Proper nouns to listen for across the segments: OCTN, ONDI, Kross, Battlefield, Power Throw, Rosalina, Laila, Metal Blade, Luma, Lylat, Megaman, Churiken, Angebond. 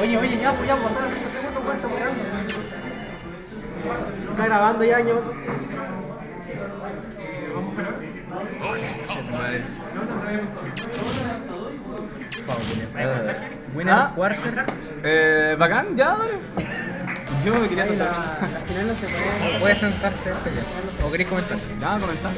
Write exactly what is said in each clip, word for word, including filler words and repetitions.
Oye, oye, ya, pues ya, pasar el segundo cuento por año. Está grabando ya, año. Vamos a esperar. Buena, ¿ah? Quarters. Eh, bacán, ya, dale. Yo me quería sentar. Al final no se puede. Puedes sentarte hasta allá. ¿O querés comentar? Ya, comentar.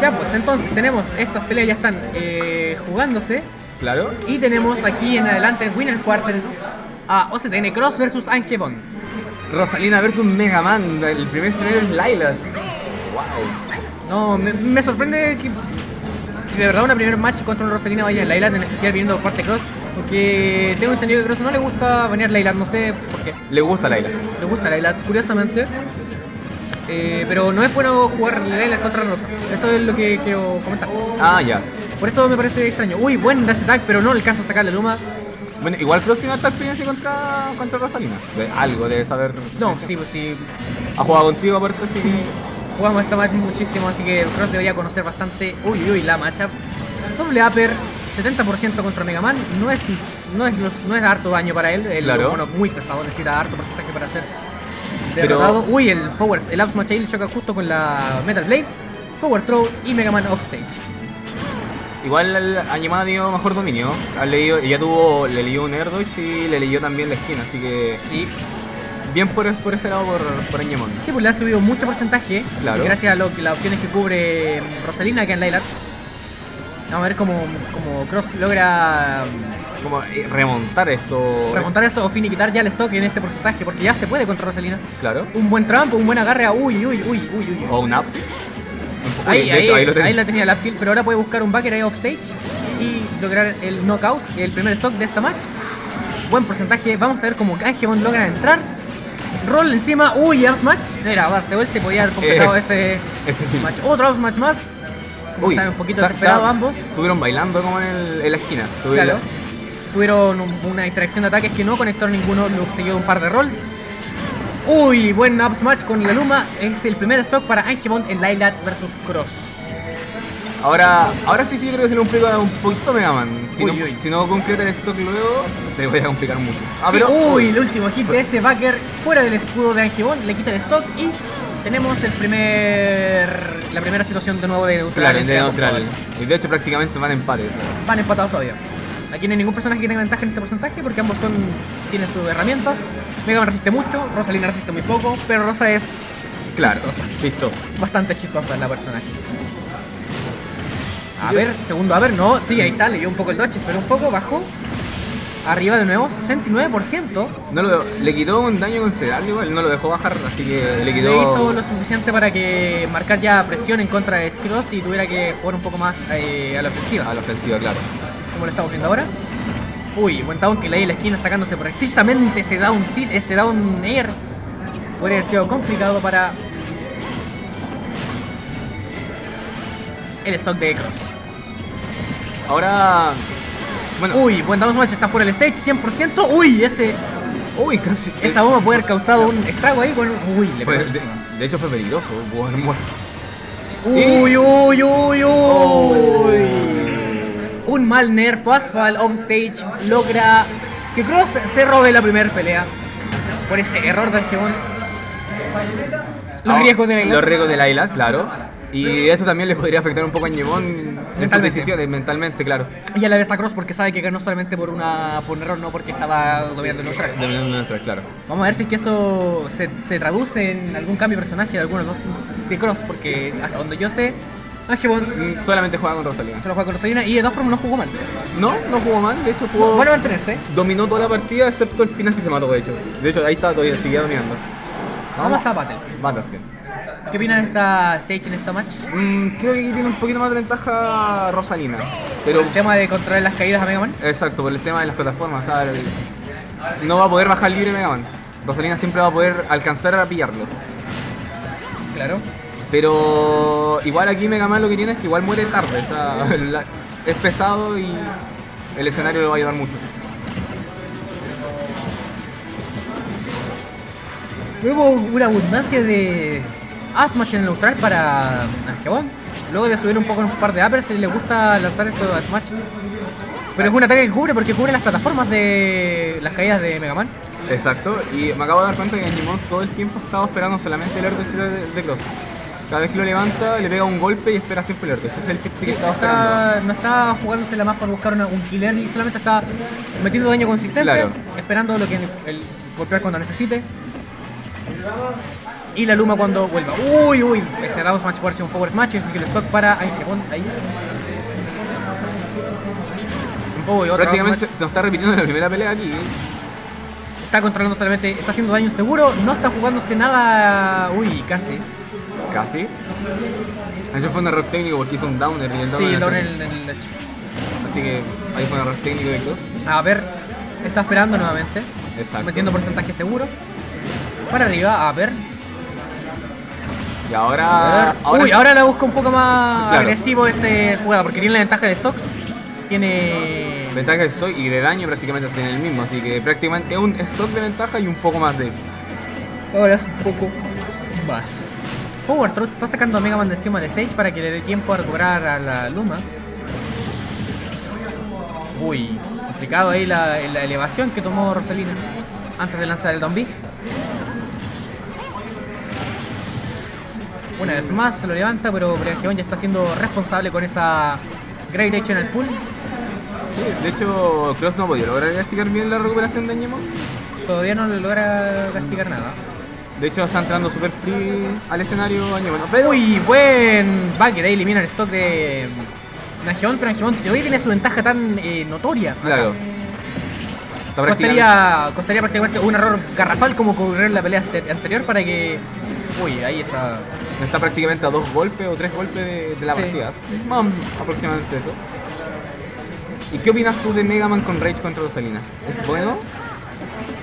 Ya, pues entonces tenemos estas peleas, ya están eh, jugándose. Claro. Y tenemos aquí en adelante en Winner Quarters a O C T N Kross versus Angebond. Rosalina versus Megaman. El primer escenario es Laila. Wow. No, me, me sorprende que, que de verdad una primer match contra un Rosalina vaya a Lylat, en especial viniendo por parte de Kross. Porque tengo entendido que Kross no le gusta banear Lylat, no sé por qué. Le gusta Lylat. Le gusta Lylat, curiosamente. Eh, pero no es bueno jugar Lylat contra Rosa. Eso es lo que quiero comentar. Ah, ya. Por eso me parece extraño. Uy, buen dash attack, pero no alcanza a sacar la Luma. Bueno, igual Kross tiene alta experiencia contra, contra Rosalina. De, algo debe saber. No, sí, pues sí. Ha jugado contigo aparte, así que... Jugamos esta match muchísimo, así que Kross debería conocer bastante. Uy, uy, la matchup. Doble upper, setenta por ciento contra Megaman. No es, no es, no es harto daño para él. El claro. Mono muy pesado, necesita harto porcentaje para ser derrotado. Pero... Uy, el forward, el Up Smash choca justo con la Metal Blade, Power Throw y Megaman offstage. Igual Angemana ha tenido mejor dominio. Ha leído, ya tuvo, le leyó un air dodge y le leyó también la esquina, así que... Sí. Bien por, por ese lado, por, por Angemon. Sí, pues le ha subido mucho porcentaje. Claro. Gracias a lo, las opciones que cubre Rosalina que en Lylat. Vamos a ver cómo, cómo Kross logra... Como remontar esto. Remontar esto o finiquitar ya el stock en este porcentaje. Porque ya se puede contra Rosalina. Claro. Un buen trampo, un buen agarre a... Uy, uy, uy, uy, uy. O un up. Ahí, ahí, ahí, ahí la tenía el up tilt. Pero ahora puede buscar un backer ahí offstage y lograr el knockout, el primer stock de esta match. Buen porcentaje. Vamos a ver cómo Angemon logra entrar. Roll encima, uy, up smash. Era, darse vuelta y podía haber completado es, ese, ese match. Otro up smash más. Uy, están un poquito desesperados ambos. Estuvieron bailando como en, el, en la esquina. Tuvieron claro. La... Tuvieron un, una distracción de ataques que no conectaron ninguno. Luego siguió un par de rolls. Uy, buen up smash con la Luma. Es el primer stock para Angebond en Lylat versus Kross. Ahora, ahora sí, sí, yo creo que se lo complica un poquito Megaman. Si, uy, no, uy. Si no concreta el stock luego, se le va a complicar mucho. Ah, sí, pero, uy, uy, el último hit de ese backer fuera del escudo de Angebond, le quita el stock y tenemos el primer, la primera situación de nuevo de neutral. Claro, de neutral. Y de hecho prácticamente van empate. Claro. Van empatados todavía. Aquí no hay ningún personaje que tenga ventaja en este porcentaje porque ambos son tienen sus herramientas. Megaman resiste mucho, Rosalina resiste muy poco, pero Rosa es... Claro, chistosa. Chistosa. Bastante chistosa la personaje. A ver, segundo, a ver, no, sí, ahí está, le dio un poco el dodge, pero un poco bajó. Arriba de nuevo, sesenta y nueve por ciento. No lo, le quitó un daño considerable igual, no lo dejó bajar, así que le quitó... Le hizo lo suficiente para que marcar ya presión en contra de Kross y tuviera que jugar un poco más eh, a la ofensiva. A la ofensiva, claro. Como lo estamos viendo ahora. Uy, buen down tilt ahí en la esquina sacándose precisamente ese down tilt, ese down air. Podría haber sido complicado para... el stock de Kross. Ahora... Bueno. Uy, buen down smash, está fuera del stage, cien por ciento. Uy, ese... Uy, casi... Esa bomba puede haber causado un estrago ahí. Bueno, uy, le pegó. De, de hecho fue peligroso, pudo haber muerto. Uy, uy, uy, uy. Oh. Un mal nerf, fast fall, on stage, logra que Kross se robe la primera pelea. Por ese error de Angemon. Los oh, riesgos de Lylat. Los riesgos de Lylat, claro. Y esto también le podría afectar un poco a Angemon en sus decisiones, mentalmente, claro. Y a la vez a Kross porque sabe que ganó solamente por una por un error, no porque estaba dominando el neutral. Dominando el neutral, claro. Vamos a ver si es que eso se, se traduce en algún cambio de personaje de alguno de Kross, porque hasta donde yo sé, Angemon solamente juega con Rosalina. Solo juega con Rosalina y de todas formas no jugó mal. No, no jugó mal, de hecho jugó... No, bueno, mantenerse. Dominó toda la partida excepto el final que se mató, de hecho. De hecho, ahí está todavía, seguía dominando. Vamos, Vamos a Battlefield. Battlefield. ¿Qué opinas de esta stage en esta match? Mm, creo que tiene un poquito más de ventaja Rosalina. Pero... ¿Por el tema de controlar las caídas a Megaman? Exacto, por el tema de las plataformas. ¿Sabes? No va a poder bajar libre Megaman. Rosalina siempre va a poder alcanzar a pillarlo. Claro. Pero igual aquí Megaman lo que tiene es que igual muere tarde. O sea, es pesado y el escenario lo va a ayudar mucho. Hubo una abundancia de... Up smash en el neutral para Angebond. Luego de subir un poco en un par de uppers, le gusta lanzar esto a Smash. Pero es un ataque que cubre, porque cubre las plataformas de las caídas de Megaman. Exacto, y me acabo de dar cuenta que Angebond todo el tiempo estaba esperando solamente el Earth de, de Kross. Cada vez que lo levanta, le pega un golpe y espera siempre el Earth. Ese es el tip que sí, estaba está, esperando. No está jugándosela más por buscar una, un killer, y solamente está metiendo daño consistente, claro, esperando lo que el, el golpear cuando necesite. Y la Luma cuando vuelva. Uy, uy, me cerramos Smash Wars y un Forward Smash, y así que el stock para Angebond ahí. Uy, prácticamente se, se nos está repitiendo la primera pelea aquí, ¿eh? Está controlando solamente, está haciendo daño seguro, no está jugándose nada. Uy, casi. Casi. Eso fue un error técnico porque hizo un downer y el downer. Sí, el downer en el lecho. Así que ahí fue un error técnico de Kross. A ver, está esperando nuevamente. Exacto. Metiendo porcentaje seguro. Para arriba, a ver. Y ahora. ahora Uy, sí. ahora la busco un poco más claro. agresivo ese jugada porque tiene la ventaja del stock. Tiene. Ventaja de stock y de daño prácticamente tiene el mismo, así que prácticamente es un stock de ventaja y un poco más de... Ahora es un poco más. Power Throw está sacando a Mega Man de encima del stage para que le dé tiempo a recobrar a la Luma. Uy, complicado ahí la, la elevación que tomó Rosalina antes de lanzar el down B. Una vez más se lo levanta, pero Angebond ya está siendo responsable con esa Great Edge en el pool. Sí, de hecho, Kross no ha podido lograr castigar bien la recuperación de Angebond. Todavía no le logra castigar nada. De hecho, está entrando super free al escenario Angebond. Pero... Uy, buen backer, ahí elimina el stock de Angebond, pero Angebond hoy tiene su ventaja tan eh, notoria. Claro. Está prácticamente... Costaría, costaría prácticamente un error garrafal como ocurrió en la pelea anterior para que... Uy, ahí está... Está prácticamente a dos golpes o tres golpes de, de la sí. partida. Más aproximadamente eso. ¿Y qué opinas tú de Megaman con Rage contra Rosalina? ¿Es bueno?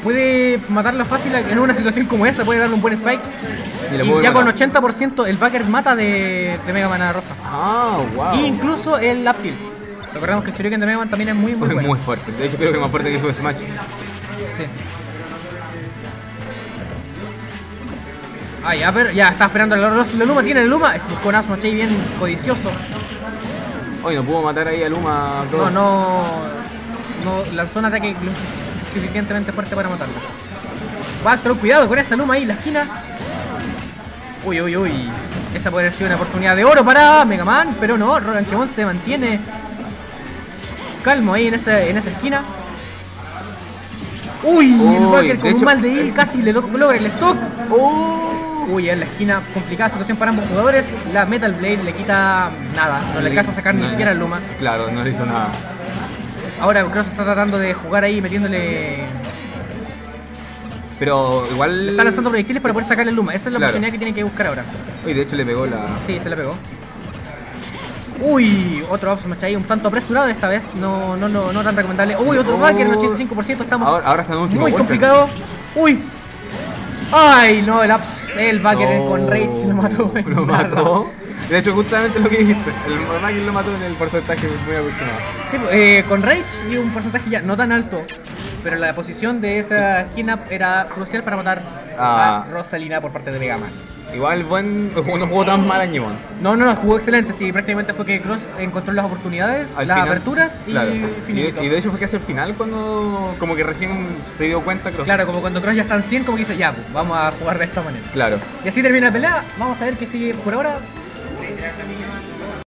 Puede matarla fácil en una situación como esa, puede darle un buen spike. Y, y ya matar. Con ochenta por ciento el backer mata de, de Megaman a Rosa. Ah, wow. Y incluso el up tilt. Recordemos que el Churiken de Megaman también es muy, muy bueno. Muy fuerte. De hecho, creo que es más fuerte que su Smash. Sí. Ah, ya, pero ya está esperando la, la Luma. Tiene la Luma. Buscó un Smash bien codicioso. Oye, no pudo matar ahí a Luma. No, no, no lanzó un ataque suficientemente fuerte para matarlo. Backthrow, cuidado con esa Luma ahí en la esquina. Uy, uy, uy. Esa puede haber sido una oportunidad de oro para Megaman, pero no, Angebond se mantiene calmo ahí en esa, en esa esquina. Uy, uy, el backer con hecho, un mal de I casi le logra el stock. Oh. Uy, en la esquina, complicada situación para ambos jugadores. La Metal Blade le quita nada, no le alcanza a sacar ni siquiera el Luma. Claro, no le hizo nada. Ahora Kross está tratando de jugar ahí, metiéndole... Pero igual... Le está lanzando proyectiles para poder sacarle el Luma, esa es la claro. oportunidad que tiene que buscar ahora. Uy, de hecho le pegó la... Sí, se la pegó. Uy, otro up smash ahí, un tanto apresurado esta vez, no, no, no, no tan recomendable. Uy, otro backer, oh. el ochenta y cinco por ciento, estamos ahora, ahora está en último muy golpe. Complicado. Uy. Ay, no, el, el backer no, con Rage lo mató. Lo mató. De hecho, justamente lo que dijiste. El backer lo mató en el porcentaje muy aproximado. Sí, eh, con Rage y un porcentaje ya no tan alto. Pero la posición de esa esquina era crucial para matar ah. a Rosalina por parte de Megaman. Igual, buen, no jugó tan mal Angebond. No, no, no, jugó excelente. Sí, prácticamente fue que Kross encontró las oportunidades, Al las final, aperturas y claro. finito. Y, y de hecho fue que hacia el final cuando como que recién se dio cuenta Kross. Claro, como cuando Kross ya está en cien, como que dice, ya, pues, vamos a jugar de esta manera. Claro. Y así termina la pelea. Vamos a ver qué sigue por ahora.